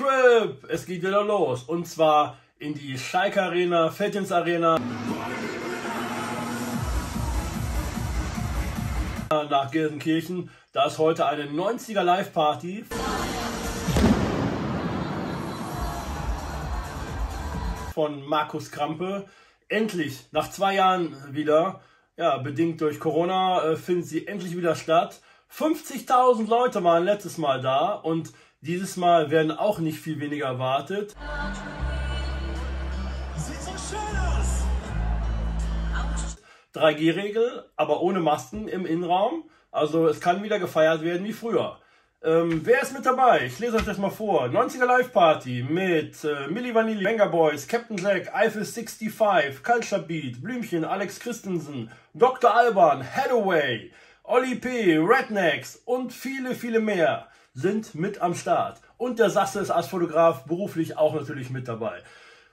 Roadtrip! Es geht wieder los und zwar in die Schalke Arena, Fettins Arena, nach Gelsenkirchen. Da ist heute eine 90er Live-Party von Markus Krampe. Endlich, nach 2 Jahren wieder, ja, bedingt durch Corona, findet sie endlich wieder statt. 50.000 Leute waren letztes Mal da und dieses Mal werden auch nicht viel weniger erwartet. Sieht so schön aus. 3G-Regel, aber ohne Masken im Innenraum. Also es kann wieder gefeiert werden wie früher. Wer ist mit dabei? Ich lese euch das mal vor. 90er Live-Party mit Milli Vanilli, Venga Boys, Captain Zack, Eiffel 65, Culture Beat, Blümchen, Alex Christensen, Dr. Alban, Haddaway, Oli P., Rednecks und viele, viele mehr sind mit am Start. Und der Sasse ist als Fotograf beruflich auch natürlich mit dabei.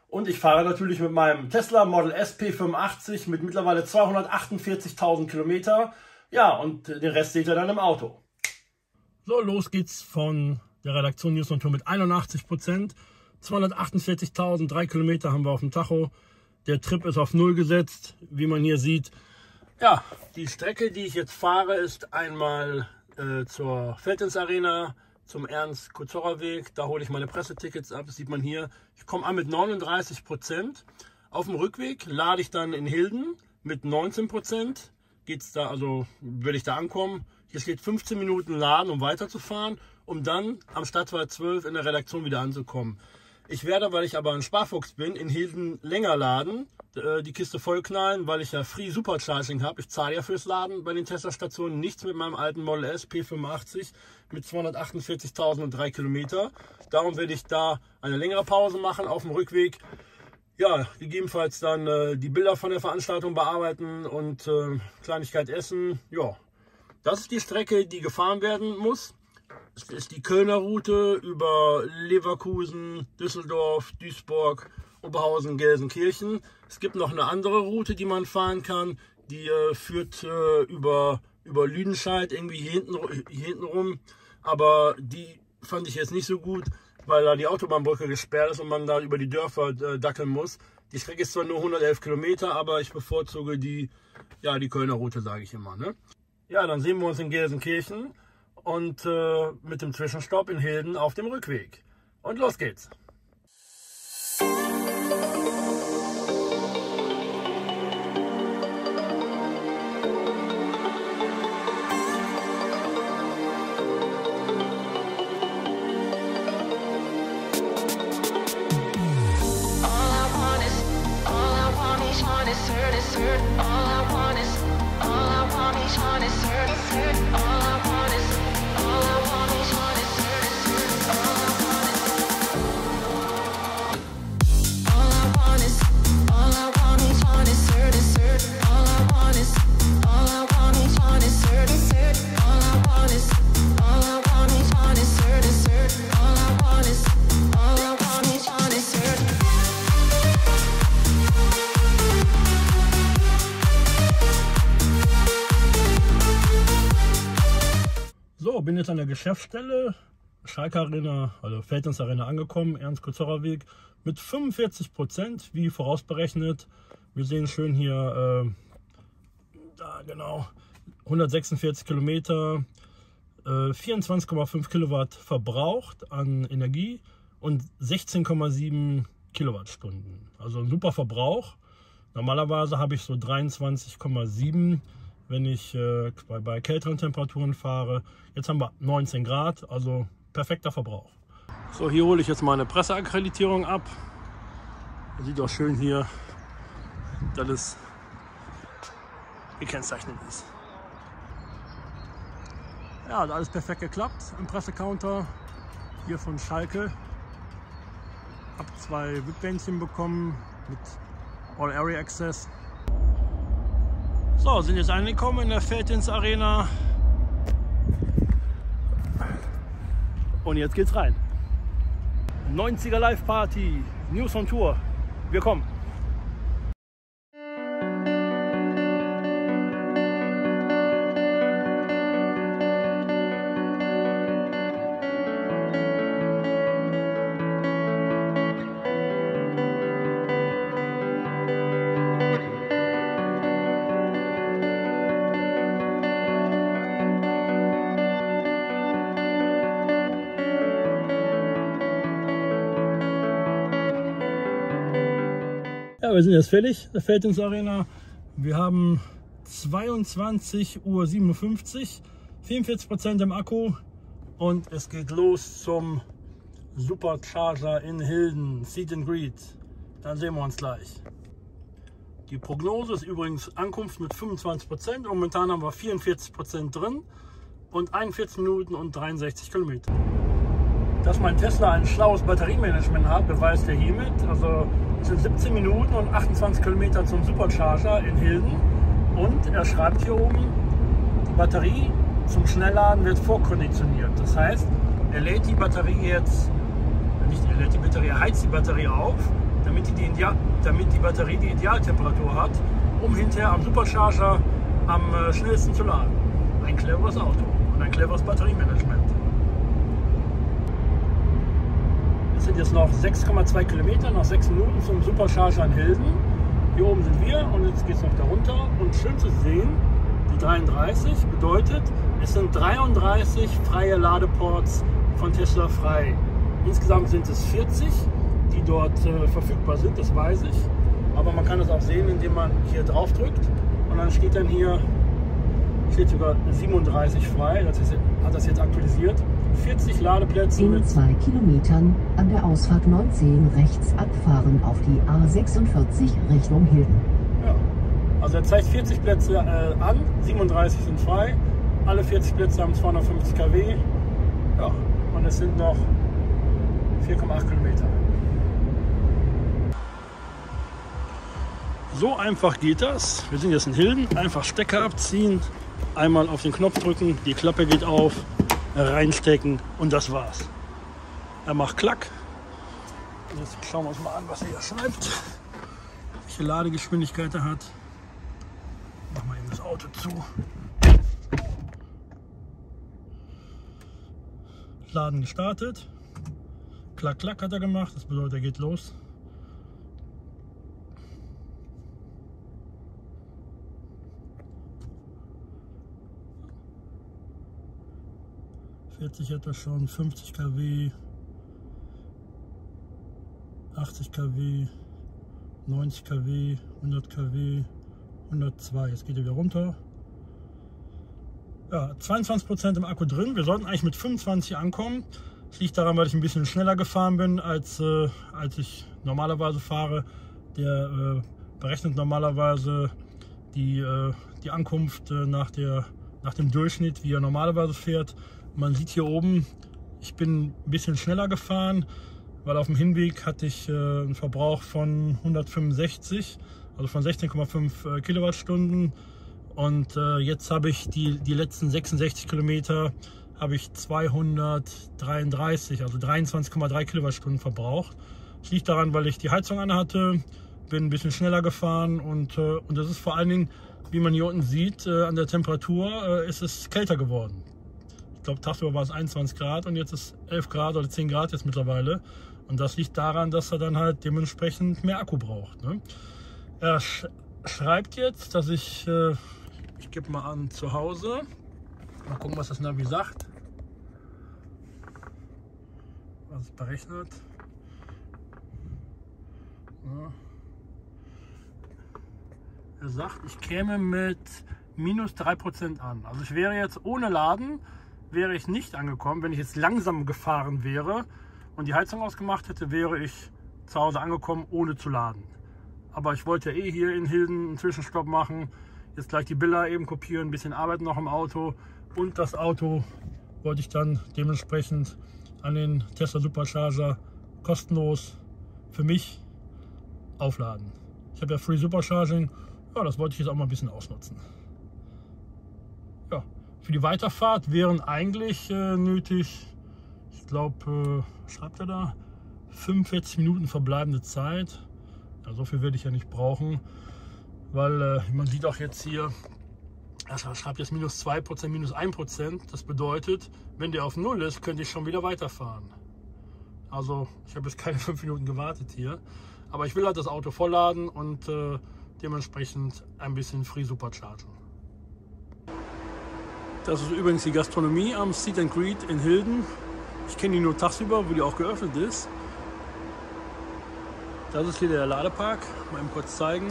Und ich fahre natürlich mit meinem Tesla Model S P85 mit mittlerweile 248.000 Kilometer. Ja, und den Rest seht ihr dann im Auto. So, los geht's von der Redaktion NEWSonTour mit 81%. 248.000, 3 Kilometer haben wir auf dem Tacho. Der Trip ist auf 0 gesetzt, wie man hier sieht. Ja, die Strecke, die ich jetzt fahre, ist einmal zur Fettins Arena, zum Ernst-Kurzorra-Weg. Da hole ich meine Pressetickets ab, das sieht man hier. Ich komme an mit 39%. Auf dem Rückweg lade ich dann in Hilden mit 19%. Geht's da, also will ich da ankommen. Es geht 15 Minuten laden, um weiterzufahren, um dann am Stadtwald 12 in der Redaktion wieder anzukommen. Ich werde, weil ich aber ein Sparfuchs bin, in Hilden länger laden, die Kiste vollknallen, weil ich ja Free Supercharging habe. Ich zahle ja fürs Laden bei den Tesla-Stationen nichts mit meinem alten Model S P85 mit 248.003 Kilometer. Darum werde ich da eine längere Pause machen auf dem Rückweg. Ja, gegebenenfalls dann die Bilder von der Veranstaltung bearbeiten und Kleinigkeit essen. Ja, das ist die Strecke, die gefahren werden muss. Es ist die Kölner Route über Leverkusen, Düsseldorf, Duisburg, Oberhausen, Gelsenkirchen. Es gibt noch eine andere Route, die man fahren kann. Die führt über Lüdenscheid irgendwie hier hinten rum. Aber die fand ich jetzt nicht so gut, weil da die Autobahnbrücke gesperrt ist und man da über die Dörfer dackeln muss. Die Strecke ist zwar nur 111 Kilometer, aber ich bevorzuge die Kölner Route, sage ich immer, ne? Ja, dann sehen wir uns in Gelsenkirchen und mit dem Zwischenstopp in Hilden auf dem Rückweg. Und los geht's! Bin jetzt an der Geschäftsstelle Schalke Arena, also Feldins Arena angekommen, Ernst-Kurzorra-Weg mit 45%, wie vorausberechnet. Wir sehen schön hier, da genau, 146 Kilometer, 24,5 Kilowatt verbraucht an Energie und 16,7 Kilowattstunden. Also ein super Verbrauch. Normalerweise habe ich so 23,7, wenn ich bei kälteren Temperaturen fahre. Jetzt haben wir 19 Grad, also perfekter Verbrauch. So, hier hole ich jetzt meine Presseakkreditierung ab. Sieht auch schön hier, dass es gekennzeichnet ist. Ja, hat alles perfekt geklappt im Pressecounter hier von Schalke. Hab 2 VIP-Bändchen bekommen mit All Area Access. So, sind jetzt angekommen in der Fettins Arena und jetzt geht's rein. 90er Live Party, NEWSonTour, wir kommen. Ja, wir sind jetzt fertig, der Felddienst-Arena. Wir haben 22.57 Uhr, 44% im Akku und es geht los zum Supercharger in Hilden, Seat and Greet. Dann sehen wir uns gleich. Die Prognose ist übrigens Ankunft mit 25%. Momentan haben wir 44% drin und 41 Minuten und 63 Kilometer. Dass mein Tesla ein schlaues Batteriemanagement hat, beweist er hiermit. Also es sind 17 Minuten und 28 Kilometer zum Supercharger in Hilden. Und er schreibt hier oben, die Batterie zum Schnellladen wird vorkonditioniert. Das heißt, er lädt die Batterie jetzt, nicht er lädt die Batterie, er heizt die Batterie auf, damit die Batterie die Idealtemperatur hat, um hinterher am Supercharger am schnellsten zu laden. Ein cleveres Auto und ein cleveres Batteriemanagement. Es sind jetzt noch 6,2 Kilometer, noch 6 Minuten zum Supercharger in Hilden. Hier oben sind wir und jetzt geht es noch darunter. Und schön zu sehen, die 33 bedeutet, es sind 33 freie Ladeports von Tesla frei. Insgesamt sind es 40. Die dort verfügbar sind, das weiß ich. Aber man kann das auch sehen, indem man hier drauf drückt und dann steht dann hier, steht sogar 37 frei, das ist, hat das jetzt aktualisiert. 40 Ladeplätze. In 2 Kilometern an der Ausfahrt 19 rechts abfahren auf die A46 Richtung Hilden. Ja, also er zeigt 40 Plätze an, 37 sind frei, alle 40 Plätze haben 250 kW. Ja, und es sind noch 4,8 Kilometer. So einfach geht das. Wir sind jetzt in Hilden. Einfach Stecker abziehen, einmal auf den Knopf drücken, die Klappe geht auf, reinstecken und das war's. Er macht Klack. Jetzt schauen wir uns mal an, was er hier schreibt, welche Ladegeschwindigkeit er hat. Machen wir eben das Auto zu. Laden gestartet. Klack, klack hat er gemacht. Das bedeutet, er geht los. Etwa schon 50 kW, 80 kW, 90 kW, 100 kW, 102. Jetzt geht er wieder runter. Ja, 22% im Akku drin. Wir sollten eigentlich mit 25 ankommen. Das liegt daran, weil ich ein bisschen schneller gefahren bin, als ich normalerweise fahre. Der berechnet normalerweise die Ankunft nach dem Durchschnitt, wie er normalerweise fährt. Man sieht hier oben, ich bin ein bisschen schneller gefahren, weil auf dem Hinweg hatte ich einen Verbrauch von 165, also von 16,5 Kilowattstunden. Und jetzt habe ich die letzten 66 Kilometer habe ich 233, also 23,3 Kilowattstunden verbraucht. Das liegt daran, weil ich die Heizung an hatte, bin ein bisschen schneller gefahren und das ist vor allen Dingen, wie man hier unten sieht, an der Temperatur ist es kälter geworden. Ich glaube, tagsüber war es 21 Grad und jetzt ist 11 Grad oder 10 Grad jetzt mittlerweile. Und das liegt daran, dass er dann halt dementsprechend mehr Akku braucht. Ne? Er schreibt jetzt, dass ich gebe mal an zu Hause. Mal gucken, was das Navi sagt. Was es berechnet. Ja. Er sagt, ich käme mit minus 3% an. Also ich wäre jetzt ohne Laden. Wäre ich nicht angekommen, wenn ich jetzt langsam gefahren wäre und die Heizung ausgemacht hätte, wäre ich zu Hause angekommen, ohne zu laden. Aber ich wollte ja eh hier in Hilden einen Zwischenstopp machen, jetzt gleich die Bilder eben kopieren, ein bisschen arbeiten noch im Auto und das Auto wollte ich dann dementsprechend an den Tesla Supercharger kostenlos für mich aufladen. Ich habe ja Free Supercharging, ja, das wollte ich jetzt auch mal ein bisschen ausnutzen. Ja. Für die Weiterfahrt wären eigentlich nötig, ich glaube, schreibt er da, 45 Minuten verbleibende Zeit. Ja, so viel werde ich ja nicht brauchen, weil man sieht auch jetzt hier, er schreibt jetzt minus 2%, minus 1%. Das bedeutet, wenn der auf 0 ist, könnte ich schon wieder weiterfahren. Also ich habe jetzt keine 5 Minuten gewartet hier, aber ich will halt das Auto vollladen und dementsprechend ein bisschen Free Superchargen. Das ist übrigens die Gastronomie am Seat and Greet in Hilden. Ich kenne die nur tagsüber, wo die auch geöffnet ist. Das ist hier der Ladepark, mal eben kurz zeigen.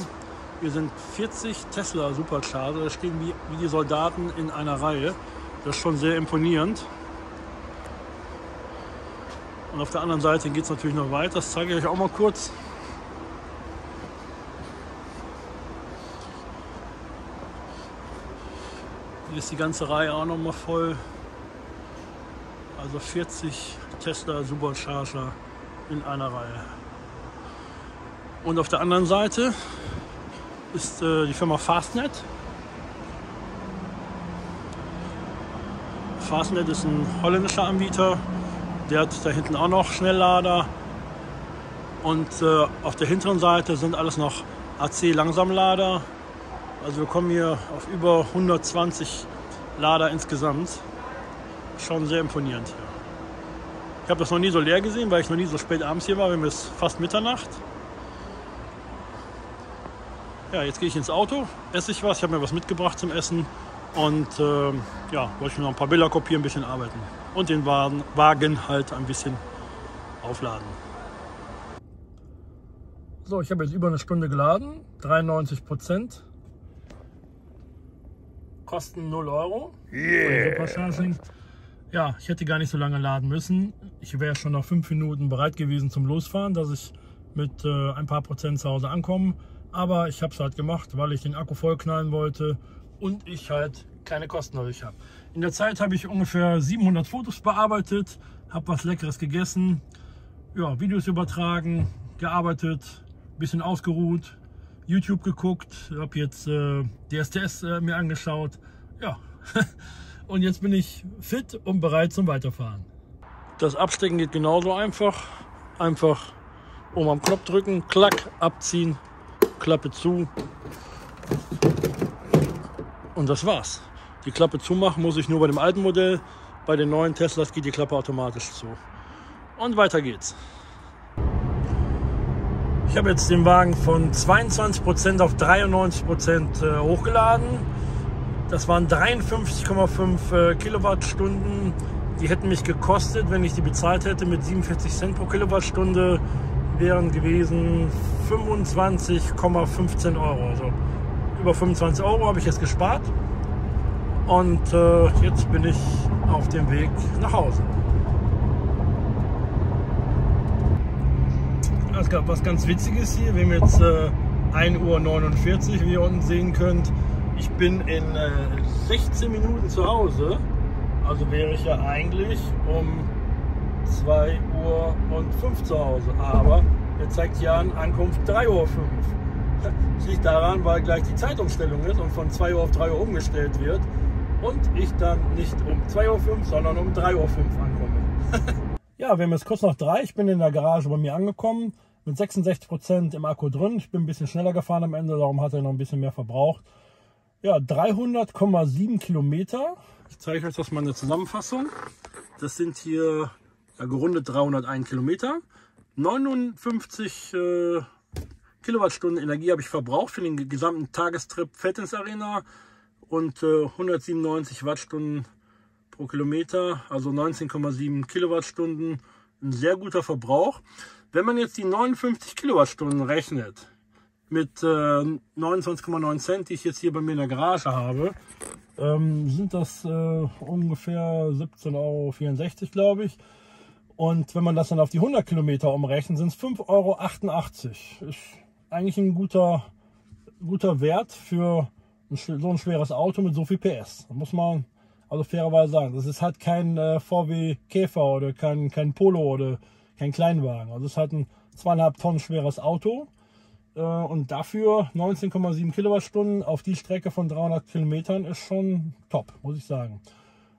Hier sind 40 Tesla Supercharger, da stehen wie die Soldaten in einer Reihe. Das ist schon sehr imponierend. Und auf der anderen Seite geht es natürlich noch weiter, das zeige ich euch auch mal kurz. Hier ist die ganze Reihe auch noch mal voll. Also 40 Tesla Supercharger in einer Reihe. Und auf der anderen Seite ist die Firma Fastned. Fastned ist ein holländischer Anbieter. Der hat da hinten auch noch Schnelllader. Und auf der hinteren Seite sind alles noch AC-Langsamlader. Also wir kommen hier auf über 120 Lader insgesamt. Schon sehr imponierend hier. Ich habe das noch nie so leer gesehen, weil ich noch nie so spät abends hier war. Wir haben jetzt fast Mitternacht. Ja, jetzt gehe ich ins Auto, esse ich was. Ich habe mir was mitgebracht zum Essen. Und ja, wollte ich mir noch ein paar Bilder kopieren, ein bisschen arbeiten. Und den Wagen halt ein bisschen aufladen. So, ich habe jetzt über eine Stunde geladen. 93%. Kosten 0 Euro. Yeah. Ja, ich hätte gar nicht so lange laden müssen. Ich wäre schon nach 5 Minuten bereit gewesen zum Losfahren, dass ich mit ein paar Prozent zu Hause ankomme. Aber ich habe es halt gemacht, weil ich den Akku vollknallen wollte und ich halt keine Kosten dadurch habe. In der Zeit habe ich ungefähr 700 Fotos bearbeitet, habe was Leckeres gegessen, ja, Videos übertragen, gearbeitet, ein bisschen ausgeruht, YouTube geguckt, habe jetzt DSDS mir angeschaut. Ja, und jetzt bin ich fit und bereit zum Weiterfahren. Das Abstecken geht genauso einfach. Einfach oben am Knopf drücken, klack, abziehen, Klappe zu und das war's. Die Klappe zumachen muss ich nur bei dem alten Modell, bei den neuen Teslas geht die Klappe automatisch zu. Und weiter geht's. Ich habe jetzt den Wagen von 22% auf 93% hochgeladen. Das waren 53,5 Kilowattstunden. Die hätten mich gekostet, wenn ich die bezahlt hätte, mit 47 Cent pro Kilowattstunde. Wären gewesen 25,15 Euro. Also über 25 Euro habe ich jetzt gespart und jetzt bin ich auf dem Weg nach Hause. Es gab was ganz Witziges hier. Wir haben jetzt 1:49 Uhr, wie ihr unten sehen könnt. Ich bin in 16 Minuten zu Hause. Also wäre ich ja eigentlich um 2:05 Uhr zu Hause, aber er zeigt hier an Ankunft 3:05 Uhr. Das liegt daran, weil gleich die Zeitumstellung ist und von 2 Uhr auf 3 Uhr umgestellt wird und ich dann nicht um 2:05 Uhr, sondern um 3:05 Uhr ankomme. Ja, wir haben jetzt kurz nach 3. Ich bin in der Garage bei mir angekommen, mit 66% im Akku drin. Ich bin ein bisschen schneller gefahren am Ende, darum hat er noch ein bisschen mehr verbraucht. Ja, 300,7 Kilometer. Ich zeige euch das mal eine Zusammenfassung. Das sind hier gerundet 301 Kilometer, 59 Kilowattstunden Energie habe ich verbraucht für den gesamten Tagestrip Fettens Arena und 197 Wattstunden pro Kilometer, also 19,7 Kilowattstunden, ein sehr guter Verbrauch. Wenn man jetzt die 59 Kilowattstunden rechnet mit 29,9 Cent, die ich jetzt hier bei mir in der Garage habe, sind das ungefähr 17,64 Euro, glaube ich. Und wenn man das dann auf die 100 Kilometer umrechnet, sind es 5,88 Euro. Ist eigentlich ein guter Wert für so ein schweres Auto mit so viel PS. Da muss man also fairerweise sagen, das ist halt kein VW Käfer oder kein Polo oder kein Kleinwagen. Also es ist halt ein 2,5 Tonnen schweres Auto und dafür 19,7 Kilowattstunden auf die Strecke von 300 Kilometern ist schon top, muss ich sagen.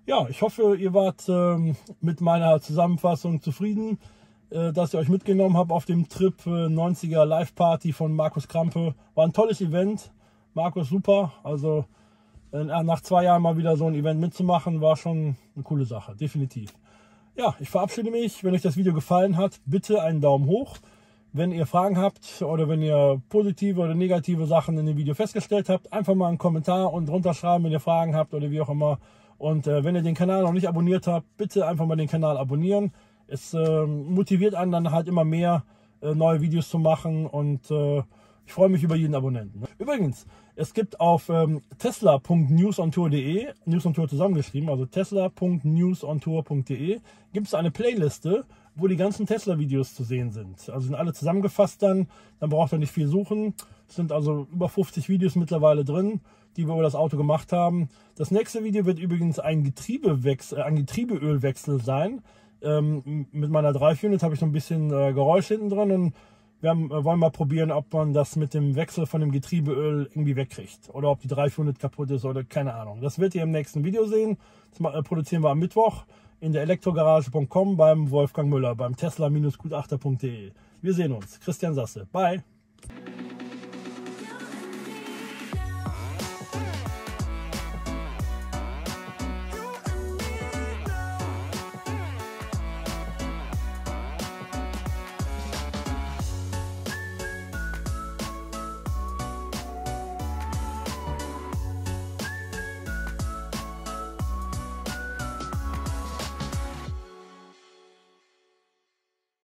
Ja, ich hoffe, ihr wart mit meiner Zusammenfassung zufrieden, dass ihr euch mitgenommen habt auf dem Trip 90er Live Party von Markus Krampe. War ein tolles Event. Markus, super. Also nach 2 Jahren mal wieder so ein Event mitzumachen, war schon eine coole Sache, definitiv. Ja, ich verabschiede mich. Wenn euch das Video gefallen hat, bitte einen Daumen hoch. Wenn ihr Fragen habt oder wenn ihr positive oder negative Sachen in dem Video festgestellt habt, einfach mal einen Kommentar und drunter schreiben, wenn ihr Fragen habt oder wie auch immer. Und wenn ihr den Kanal noch nicht abonniert habt, bitte einfach mal den Kanal abonnieren. Es motiviert einen dann halt immer mehr, neue Videos zu machen, und ich freue mich über jeden Abonnenten. Übrigens, es gibt auf tesla.newsontour.de, NEWSonTour zusammengeschrieben, also tesla.newsontour.de, gibt es eine Playliste, wo die ganzen Tesla-Videos zu sehen sind. Also sind alle zusammengefasst dann braucht ihr nicht viel suchen. Es sind also über 50 Videos mittlerweile drin, die wir über das Auto gemacht haben. Das nächste Video wird übrigens ein Getriebeölwechsel sein. Mit meiner 3-Unit habe ich so ein bisschen Geräusch hinten drin, und wir wollen mal probieren, ob man das mit dem Wechsel von dem Getriebeöl irgendwie wegkriegt oder ob die 3-Unit kaputt ist oder keine Ahnung. Das werdet ihr im nächsten Video sehen. Das produzieren wir am Mittwoch in der Elektrogarage.com beim Wolfgang Müller, beim Tesla-Gutachter.de. Wir sehen uns. Christian Sasse. Bye.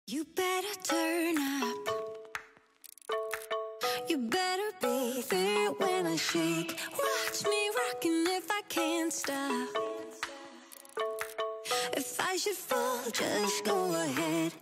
You better turn up. You better be there when I shake. Watch me rockin' if I can't stop. If I should fall, just go ahead.